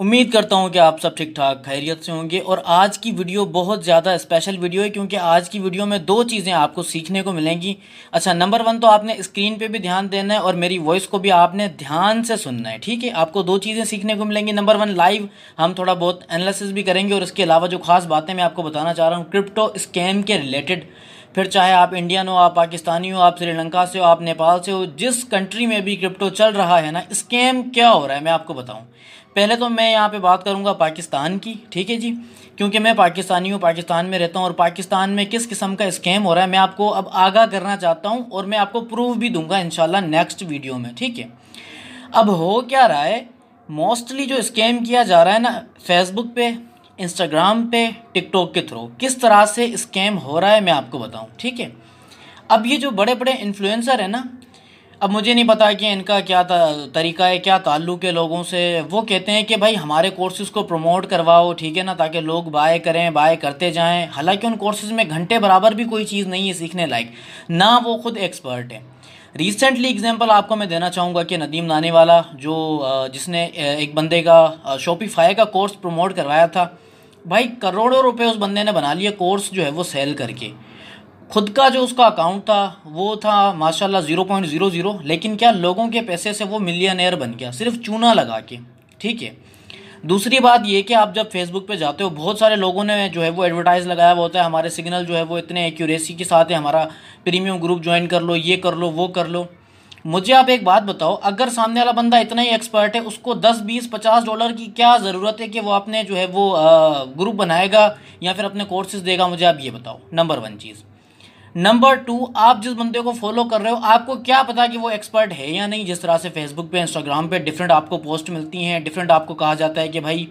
उम्मीद करता हूं कि आप सब ठीक ठाक खैरियत से होंगे। और आज की वीडियो बहुत ज़्यादा स्पेशल वीडियो है क्योंकि आज की वीडियो में दो चीज़ें आपको सीखने को मिलेंगी। अच्छा, नंबर वन तो आपने स्क्रीन पे भी ध्यान देना है और मेरी वॉइस को भी आपने ध्यान से सुनना है, ठीक है। आपको दो चीज़ें सीखने को मिलेंगी। नंबर वन, लाइव हम थोड़ा बहुत एनालिसिस भी करेंगे और इसके अलावा जो खास बातें मैं आपको बताना चाह रहा हूँ क्रिप्टो स्कैम के रिलेटेड, फिर चाहे आप इंडियन हो, आप पाकिस्तानी हो, आप श्रीलंका से हो, आप नेपाल से हो, जिस कंट्री में भी क्रिप्टो चल रहा है ना, स्कैम क्या हो रहा है मैं आपको बताऊं। पहले तो मैं यहाँ पे बात करूँगा पाकिस्तान की, ठीक है जी, क्योंकि मैं पाकिस्तानी हूँ, पाकिस्तान में रहता हूँ और पाकिस्तान में किस किस्म का स्कैम हो रहा है मैं आपको अब आगाह करना चाहता हूँ और मैं आपको प्रूफ भी दूंगा इंशाल्लाह नेक्स्ट वीडियो में, ठीक है। अब हो क्या रहा है, मोस्टली जो स्कैम किया जा रहा है ना फेसबुक पे, इंस्टाग्राम पे, टिकटॉक के थ्रू किस तरह से स्कैम हो रहा है मैं आपको बताऊँ, ठीक है। अब ये जो बड़े बड़े इन्फ्लुएंसर हैं ना, अब मुझे नहीं पता कि इनका क्या तरीका है, क्या ताल्लुक़ है लोगों से। वो कहते हैं कि भाई हमारे कोर्सेज़ को प्रमोट करवाओ, ठीक है ना, ताकि लोग बाय करें, बाय करते जाएं। हालांकि उन कोर्सेज़ में घंटे बराबर भी कोई चीज़ नहीं है सीखने लायक, ना वो खुद एक्सपर्ट है। रिसेंटली एग्जांपल आपको मैं देना चाहूँगा कि नदीम नाने वाला जो जिसने एक बंदे का शॉपिफाई का कोर्स प्रमोट करवाया था, भाई करोड़ों रुपये उस बंदे ने बना लिया कोर्स जो है वो सेल करके। खुद का जो उसका अकाउंट था वो था माशाल्लाह 0.00, लेकिन क्या लोगों के पैसे से वो मिलियनेयर बन गया सिर्फ चूना लगा के, ठीक है। दूसरी बात ये कि आप जब फेसबुक पे जाते हो बहुत सारे लोगों ने जो है वो एडवर्टाइज़ लगाया हुआ होता है, हमारे सिग्नल जो है वो इतने एक्यूरेसी के साथ है, हमारा प्रीमियम ग्रुप ज्वाइन कर लो, ये कर लो, वो कर लो। मुझे आप एक बात बताओ, अगर सामने वाला बंदा इतना ही एक्सपर्ट है, उसको 10, 20, 50 डॉलर की क्या ज़रूरत है कि वो अपने जो है वो ग्रुप बनाएगा या फिर अपने कोर्सेज़ देगा, मुझे आप ये बताओ, नंबर वन चीज़। नंबर टू, आप जिस बंदे को फॉलो कर रहे हो आपको क्या पता कि वो एक्सपर्ट है या नहीं। जिस तरह से फेसबुक पे, इंस्टाग्राम पे डिफरेंट आपको पोस्ट मिलती हैं, डिफरेंट आपको कहा जाता है कि भाई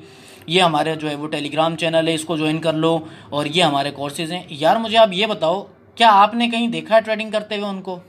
ये हमारे जो है वो टेलीग्राम चैनल है, इसको ज्वाइन कर लो और ये हमारे कोर्सेज़ हैं। यार मुझे आप ये बताओ, क्या आपने कहीं देखा है ट्रेडिंग करते हुए उनको?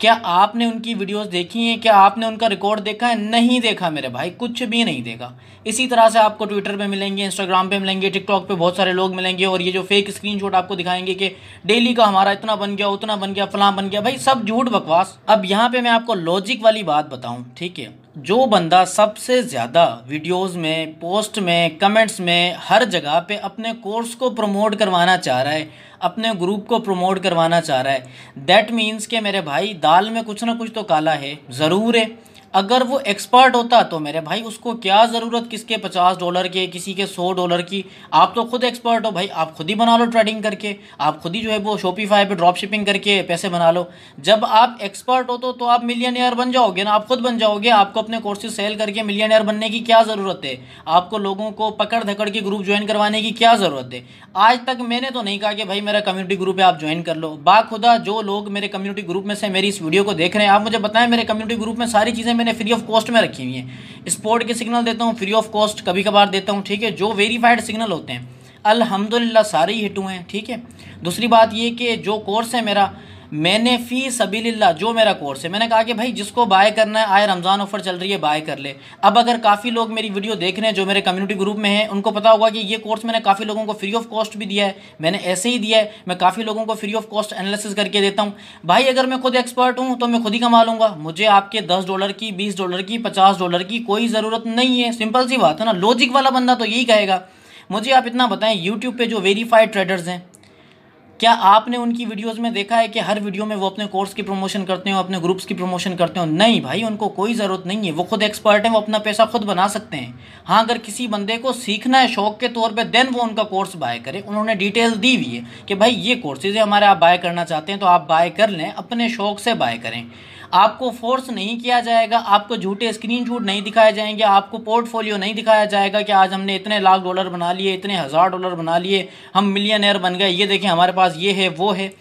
क्या आपने उनकी वीडियोस देखी हैं? क्या आपने उनका रिकॉर्ड देखा है? नहीं देखा मेरे भाई, कुछ भी नहीं देखा। इसी तरह से आपको ट्विटर पे मिलेंगे, इंस्टाग्राम पे मिलेंगे, टिकटॉक पे बहुत सारे लोग मिलेंगे और ये जो फेक स्क्रीनशॉट आपको दिखाएंगे कि डेली का हमारा इतना बन गया, उतना बन गया, फलां बन गया, भाई सब झूठ बकवास। अब यहाँ पर मैं आपको लॉजिक वाली बात बताऊँ, ठीक है। जो बंदा सबसे ज़्यादा वीडियोज़ में, पोस्ट में, कमेंट्स में, हर जगह पे अपने कोर्स को प्रमोट करवाना चाह रहा है, अपने ग्रुप को प्रमोट करवाना चाह रहा है, दैट मीन्स के मेरे भाई दाल में कुछ ना कुछ तो काला है, ज़रूर है। अगर वो एक्सपर्ट होता तो मेरे भाई उसको क्या ज़रूरत किसके $50 के, किसी के $100 की। आप तो खुद एक्सपर्ट हो भाई, आप खुद ही बना लो ट्रेडिंग करके, आप खुद ही जो है वो शॉपिफाई पे ड्रॉप शिपिंग करके पैसे बना लो। जब आप एक्सपर्ट हो तो आप मिलियनेयर बन जाओगे ना, आप खुद बन जाओगे। आपको अपने कोर्सेज सेल करके मिलियनेयर बनने की क्या ज़रूरत है? आपको लोगों को पकड़ धकड़ के ग्रुप ज्वाइन करवाने की क्या ज़रूरत है? आज तक मैंने तो नहीं कहा कि भाई मेरा कम्युनिटी ग्रुप है आप ज्वाइन कर लो। बाखुदा जो लोग मेरे कम्युनिटी ग्रुप में से मेरी इस वीडियो को देख रहे हैं, आप मुझे बताएं, मेरे कम्युनिटी ग्रुप में सारी चीज़ें मैंने फ्री ऑफ कॉस्ट में रखी हुई है। स्पोर्ट के सिग्नल देता हूँ फ्री ऑफ कॉस्ट, कभी कभार देता हूँ, ठीक है, जो वेरीफाइड सिग्नल होते हैं, अल्हम्दुलिल्लाह सारे ही हिट हुए हैं, ठीक है। दूसरी बात ये कि जो कोर्स है मेरा, मैंने फ़ी सबीलिल्लाह जो मेरा कोर्स है, मैंने कहा कि भाई जिसको बाय करना है आए, रमज़ान ऑफर चल रही है, बाय कर ले। अब अगर काफ़ी लोग मेरी वीडियो देख रहे हैं जो मेरे कम्युनिटी ग्रुप में हैं, उनको पता होगा कि ये कोर्स मैंने काफ़ी लोगों को फ्री ऑफ कॉस्ट भी दिया है, मैंने ऐसे ही दिया है, मैं काफ़ी लोगों को फ्री ऑफ कॉस्ट एनालिसिस करके देता हूँ। भाई अगर मैं खुद एक्सपर्ट हूँ तो मैं खुद ही कमा लूँगा, मुझे आपके $10 की, $20 की, $50 की कोई ज़रूरत नहीं है। सिंपल सी बात है ना, लॉजिक वाला बंदा तो यही कहेगा। मुझे आप इतना बताएं, यूट्यूब पर जो वेरीफाइड ट्रेडर्स हैं, क्या आपने उनकी वीडियोस में देखा है कि हर वीडियो में वो अपने कोर्स की प्रमोशन करते हो, अपने ग्रुप्स की प्रमोशन करते हो? नहीं भाई, उनको कोई ज़रूरत नहीं है, वो खुद एक्सपर्ट हैं, वो अपना पैसा खुद बना सकते हैं। हाँ, अगर किसी बंदे को सीखना है शौक के तौर पे, देन वो उनका कोर्स बाय करे, उन्होंने डिटेल दी हुई है कि भाई ये कोर्सेज़ हमारे, आप बाय करना चाहते हैं तो आप बाय कर लें, अपने शौक़ से बाय करें। आपको फोर्स नहीं किया जाएगा, आपको झूठे स्क्रीनशॉट नहीं दिखाए जाएंगे, आपको पोर्टफोलियो नहीं दिखाया जाएगा कि आज हमने इतने लाख $बना लिए, इतने हज़ार $बना लिए, हम मिलियनेयर बन गए, ये देखें हमारे पास ये है, वो है।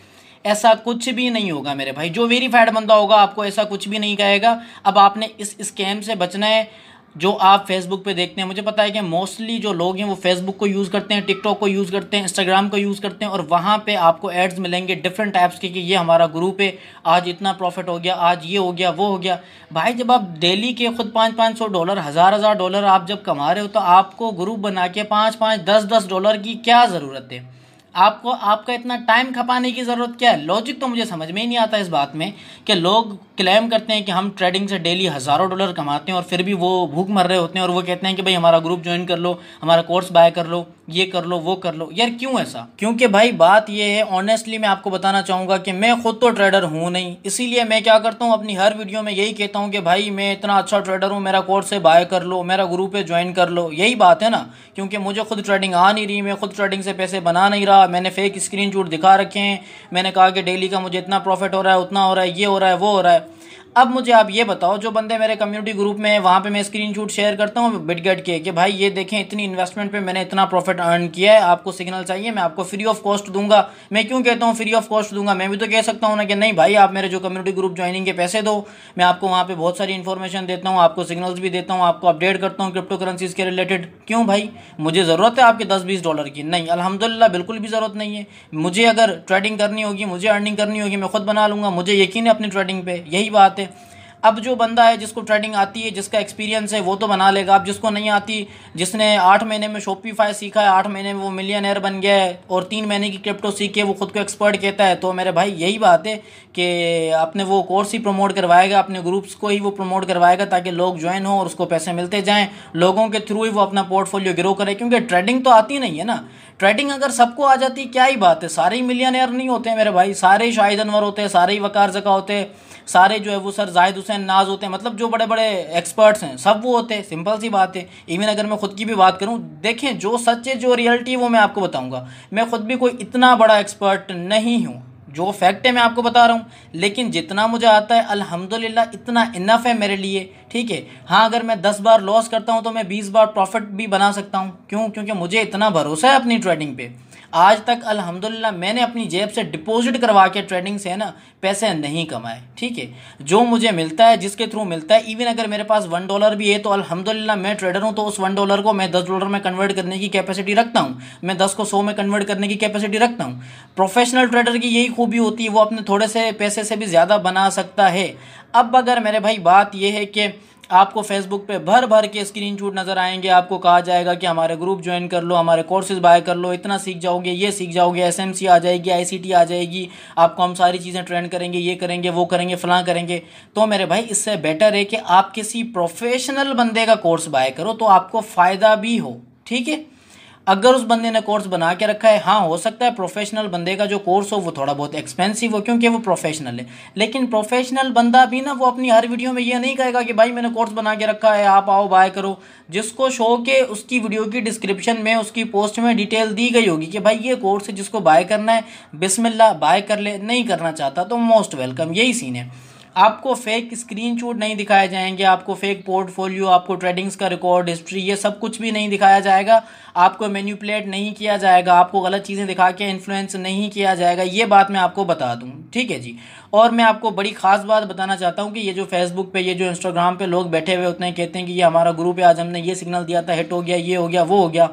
ऐसा कुछ भी नहीं होगा मेरे भाई, जो वेरीफाइड बंदा होगा आपको ऐसा कुछ भी नहीं कहेगा। अब आपने इस स्कैम से बचना है जो आप फेसबुक पे देखते हैं। मुझे पता है कि मोस्टली जो लोग हैं वो फेसबुक को यूज़ करते हैं, टिकटॉक को यूज़ करते हैं, इंस्टाग्राम को यूज़ करते हैं और वहाँ पे आपको एड्स मिलेंगे डिफरेंट टाइप्स के कि ये हमारा ग्रुप है, आज इतना प्रॉफिट हो गया, आज ये हो गया, वो हो गया। भाई जब आप डेली के खुद $500-$500, $1000-$1000 आप जब कमा रहे हो तो आपको ग्रुप बना के $5-$10 की क्या ज़रूरत है? आपको आपका इतना टाइम खपाने की ज़रूरत क्या है। लॉजिक तो मुझे समझ में ही नहीं आता इस बात में कि लोग क्लेम करते हैं कि हम ट्रेडिंग से डेली हज़ारों डॉलर कमाते हैं और फिर भी वो भूख मर रहे होते हैं और वो कहते हैं कि भाई हमारा ग्रुप ज्वाइन कर लो, हमारा कोर्स बाय कर लो, ये कर लो, वो कर लो। यार क्यों ऐसा? क्योंकि भाई बात ये है, ऑनेस्टली मैं आपको बताना चाहूँगा कि मैं खुद तो ट्रेडर हूँ नहीं, इसीलिए मैं क्या करता हूँ अपनी हर वीडियो में यही कहता हूँ कि भाई मैं इतना अच्छा ट्रेडर हूँ, मेरा कोर्स है बाय कर लो, मेरा ग्रुप पे ज्वाइन कर लो। यही बात है ना, क्योंकि मुझे खुद ट्रेडिंग आ नहीं रही, मैं खुद ट्रेडिंग से पैसे बना नहीं रहा, मैंने फेक स्क्रीनशॉट दिखा रखे हैं, मैंने कहा कि डेली का मुझे इतना प्रॉफिट हो रहा है, उतना हो रहा है, ये हो रहा है, वो हो रहा है। अब मुझे आप ये बताओ, जो बंदे मेरे कम्युनिटी ग्रुप में है वहाँ पे मैं स्क्रीनशॉट शेयर करता हूँ बिटगेट के कि भाई ये देखें इतनी इन्वेस्टमेंट पे मैंने इतना प्रॉफिट अर्न किया है, आपको सिग्नल चाहिए मैं आपको फ्री ऑफ कॉस्ट दूंगा। मैं क्यों कहता हूँ फ्री ऑफ कॉस्ट दूंगा? मैं भी तो कह सकता हूँ ना कि नहीं भाई आप मेरे जो कम्युनिटी ग्रुप ज्वाइनिंग के पैसे दो, मैं आपको वहाँ पर बहुत सारी इन्फॉर्मेशन देता हूँ, आपको सिग्नल्स भी देता हूँ, आपको अपडेट करता हूँ क्रिप्टो करेंसीज के रिलेटेड। क्यों भाई मुझे ज़रूरत है आपके 10-20 डॉलर की? नहीं, अल्हम्दुलिल्लाह बिल्कुल भी ज़रूरत नहीं है। मुझे अगर ट्रेडिंग करनी होगी, मुझे अर्निंग करनी होगी, मैं खुद बना लूँगा, मुझे यकीन है अपनी ट्रेडिंग पे। यही बात है। अब जो बंदा है जिसको ट्रेडिंग आती है, जिसका एक्सपीरियंस है वो तो बना लेगा। अब जिसको नहीं आती, जिसने 8 महीने में शॉपिफाई सीखा है, 8 महीने में वो मिलियनेयर बन गया है और 3 महीने की क्रिप्टो सीख के वो खुद को एक्सपर्ट कहता है, तो मेरे भाई यही बात है कि आपने वो कोर्स ही प्रमोट करवाएगा, अपने ग्रुप्स को ही वो प्रमोट करवाएगा ताकि लोग ज्वाइन हों और उसको पैसे मिलते जाएँ, लोगों के थ्रू ही वो अपना पोर्टफोलियो ग्रो करे। क्योंकि ट्रेडिंग तो आती नहीं है ना। ट्रेडिंग अगर सबको आ जाती क्या ही बात है, सारे ही मिलियनेयर नहीं होते हैं मेरे भाई, सारे ही शाहिद अनवर होते हैं, सारे ही वकार जका होते हैं, सारे जो है वो सर जाहिद हुसैन नाज होते हैं, मतलब जो बड़े बड़े एक्सपर्ट्स हैं सब वो होते हैं। सिंपल सी बात है। इवन अगर मैं खुद की भी बात करूं, देखें जो सच है, जो रियलिटी है, वो मैं आपको बताऊंगा। मैं खुद भी कोई इतना बड़ा एक्सपर्ट नहीं हूं, जो फैक्ट है मैं आपको बता रहा हूं, लेकिन जितना मुझे आता है अल्हम्दुलिल्लाह इतना इनफ है मेरे लिए। ठीक है, हाँ अगर मैं 10 बार लॉस करता हूं तो मैं 20 बार प्रॉफिट भी बना सकता हूं। क्यों? क्योंकि मुझे इतना भरोसा है अपनी ट्रेडिंग पे। आज तक अल्हम्दुलिल्लाह मैंने अपनी जेब से डिपॉजिट करवा के ट्रेडिंग से है ना पैसे नहीं कमाए। ठीक है, जो मुझे मिलता है, जिसके थ्रू मिलता है, इवन अगर मेरे पास 1 डॉलर भी है तो अल्हम्दुलिल्लाह मैं ट्रेडर हूँ तो उस 1 डॉलर को मैं 10 डॉलर में कन्वर्ट करने की कैपेसिटी रखता हूँ, मैं 10 को 100 में कन्वर्ट करने की कैपेसिटी रखता हूँ। प्रोफेशनल ट्रेडर की यही खूबी होती है, वो अपने थोड़े से पैसे से भी ज़्यादा बना सकता है। अब अगर मेरे भाई बात यह है कि आपको फेसबुक पे भर भर के स्क्रीनशॉट नज़र आएंगे, आपको कहा जाएगा कि हमारे ग्रुप ज्वाइन कर लो, हमारे कोर्सेज बाय कर लो, इतना सीख जाओगे, ये सीख जाओगे, एसएमसी आ जाएगी, आईसीटी आ जाएगी, आपको हम सारी चीज़ें ट्रेंड करेंगे, ये करेंगे, वो करेंगे, फलां करेंगे। तो मेरे भाई इससे बेटर है कि आप किसी प्रोफेशनल बंदे का कोर्स बाय करो तो आपको फ़ायदा भी हो। ठीक है, अगर उस बंदे ने कोर्स बना के रखा है, हाँ हो सकता है प्रोफेशनल बंदे का जो कोर्स हो वो थोड़ा बहुत एक्सपेंसिव हो क्योंकि वो प्रोफेशनल है, लेकिन प्रोफेशनल बंदा भी ना वो अपनी हर वीडियो में ये नहीं कहेगा कि भाई मैंने कोर्स बना के रखा है आप आओ बाय करो। जिसको शौक है उसकी वीडियो की डिस्क्रिप्शन में, उसकी पोस्ट में डिटेल दी गई होगी कि भाई ये कोर्स है, जिसको बाय करना है बिस्मिल्लाह बाय कर ले, नहीं करना चाहता तो मोस्ट वेलकम। यही सीन है, आपको फेक स्क्रीनशॉट नहीं दिखाए जाएंगे, आपको फेक पोर्टफोलियो, आपको ट्रेडिंग्स का रिकॉर्ड, हिस्ट्री, ये सब कुछ भी नहीं दिखाया जाएगा, आपको मैनिपुलेट नहीं किया जाएगा, आपको गलत चीज़ें दिखा के इन्फ्लुएंस नहीं किया जाएगा। ये बात मैं आपको बता दूं। ठीक है जी, और मैं आपको बड़ी ख़ास बात बताना चाहता हूँ कि ये जो फेसबुक पर, ये जो इंस्टाग्राम पर लोग बैठे हुए होते हैं, कहते हैं कि ये हमारा ग्रुप है, आज हमने ये सिग्नल दिया था, हिट हो गया, ये हो गया, वो हो गया।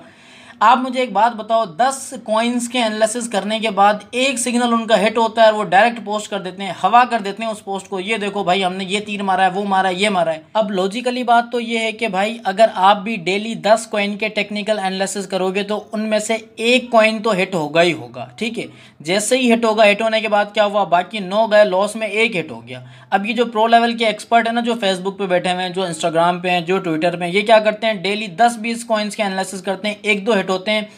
आप मुझे एक बात बताओ, 10 कॉइन्स के एनालिसिस करने के बाद एक सिग्नल उनका हिट होता है, वो डायरेक्ट पोस्ट कर देते हैं, हवा कर देते हैं उस पोस्ट को, ये देखो भाई हमने ये तीर मारा है, वो मारा है, ये मारा है। अब लॉजिकली बात तो ये है कि भाई अगर आप भी डेली 10 कॉइन के टेक्निकल एनालिसिस करोगे तो उनमें से एक कॉइन तो हिट होगा ही होगा। ठीक है, जैसे ही हिट होगा, हिट होने के बाद क्या हुआ, बाकी 9 गए लॉस में, एक हिट हो गया। अब ये जो प्रो लेवल के एक्सपर्ट है ना, जो फेसबुक पर बैठे हुए हैं, जो इंस्टाग्राम पे हैं, जो ट्विटर पे, ये क्या करते हैं, डेली 10-20 कॉइन्स के एनालिसिस करते हैं, एक दो होते हैं,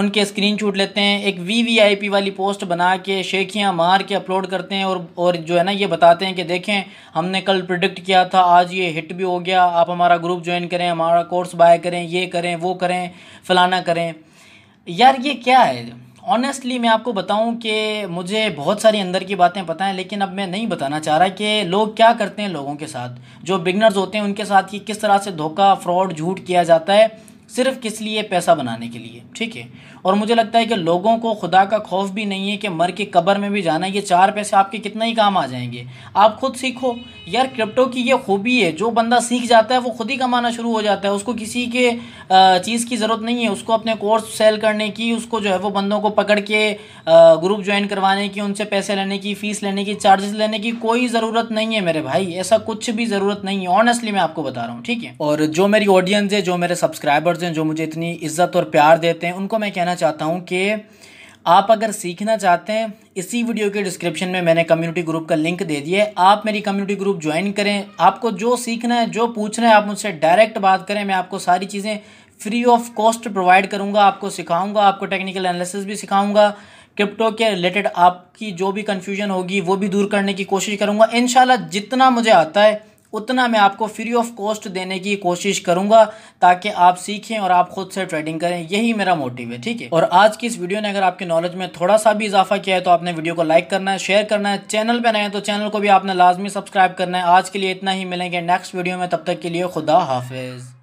उनके स्क्रीनशॉट लेते हैं, एक वीवीआईपी वाली पोस्ट बना के शेखियाँ मार के अपलोड करते हैं और जो है ना ये बताते हैं कि देखें हमने कल प्रिडिक्ट किया था, आज ये हिट भी हो गया, आप हमारा ग्रुप ज्वाइन करें, हमारा कोर्स बाय करें, ये करें, वो करें, फलाना करें। यार ये क्या है? ऑनेस्टली मैं आपको बताऊं कि मुझे बहुत सारी अंदर की बातें पता हैं, लेकिन अब मैं नहीं बताना चाह रहा कि लोग क्या करते हैं लोगों के साथ, जो बिगनर्स होते हैं उनके साथ, कि किस तरह से धोखा, फ्रॉड, झूठ किया जाता है सिर्फ किस लिए, पैसा बनाने के लिए। ठीक है, और मुझे लगता है कि लोगों को खुदा का खौफ भी नहीं है कि मर के कब्र में भी जाना, ये 4 पैसे आपके कितना ही काम आ जाएंगे। आप खुद सीखो यार, क्रिप्टो की ये खूबी है, जो बंदा सीख जाता है वो खुद ही कमाना शुरू हो जाता है, उसको किसी के चीज़ की ज़रूरत नहीं है, उसको अपने कोर्स सेल करने की, उसको जो है वो बंदों को पकड़ के ग्रुप ज्वाइन करवाने की, उनसे पैसे लेने की, फ़ीस लेने की, चार्जेस लेने की कोई ज़रूरत नहीं है मेरे भाई, ऐसा कुछ भी ज़रूरत नहीं है, ऑनेस्टली मैं आपको बता रहा हूँ। ठीक है, और जो मेरी ऑडियंस है, जो मेरे सब्सक्राइबर्स हैं, जो मुझे इतनी इज्जत और प्यार देते हैं, उनको मैं कहना चाहता हूं कि आप अगर सीखना चाहते हैं, इसी वीडियो के डिस्क्रिप्शन में मैंने कम्युनिटी ग्रुप का लिंक दे दिया है। आप मेरी कम्युनिटी ग्रुप ज्वाइन करें, आपको जो सीखना है, जो पूछना है, आप मुझसे डायरेक्ट बात करें। मैं आपको सारी चीज़ें फ्री ऑफ कॉस्ट प्रोवाइड करूँगा, आपको सिखाऊँगा, आपको टेक्निकल एनालिसिस भी सिखाऊँगा, क्रिप्टो के रिलेटेड आपकी जो भी कन्फ्यूजन होगी वो भी दूर करने की कोशिश करूँगा। इंशाल्लाह जितना मुझे आता है उतना मैं आपको फ्री ऑफ कॉस्ट देने की कोशिश करूंगा, ताकि आप सीखें और आप खुद से ट्रेडिंग करें। यही मेरा मोटिव है, ठीक है। और आज की इस वीडियो ने अगर आपके नॉलेज में थोड़ा सा भी इजाफा किया है तो आपने वीडियो को लाइक करना है, शेयर करना है। चैनल पे नए हैं तो चैनल को भी आपने लाजमी सब्सक्राइब करना है। आज के लिए इतना ही, मिलेंगे नेक्स्ट वीडियो में, तब तक के लिए खुदा हाफिज।